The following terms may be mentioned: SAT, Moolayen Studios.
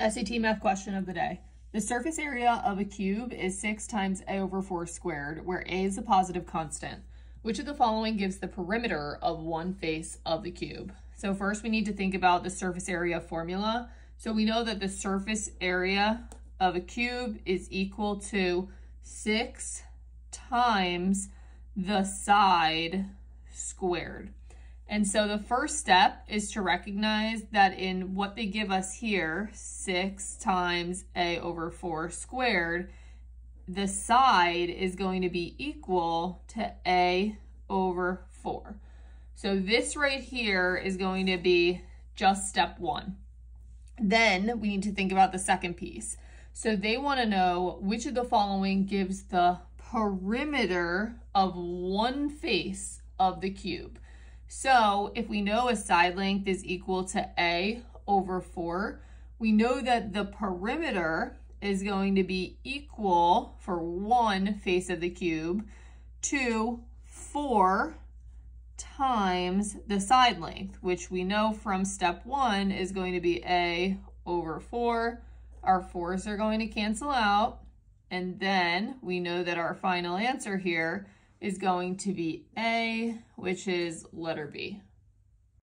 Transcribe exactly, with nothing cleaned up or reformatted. S A T math question of the day. The surface area of a cube is six times a over four squared, where a is a positive constant. Which of the following gives the perimeter of one face of the cube? So first we need to think about the surface area formula. So we know that the surface area of a cube is equal to six times the side squared. And so the first step is to recognize that in what they give us here, six times a over four squared, the side is going to be equal to a over four. So this right here is going to be just step one. Then we need to think about the second piece. So they want to know which of the following gives the perimeter of one face of the cube. So if we know a side length is equal to a over four, we know that the perimeter is going to be equal for one face of the cube to four times the side length, which we know from step one is going to be a over four. Our fours are going to cancel out. And then we know that our final answer here is going to be A, which is letter B.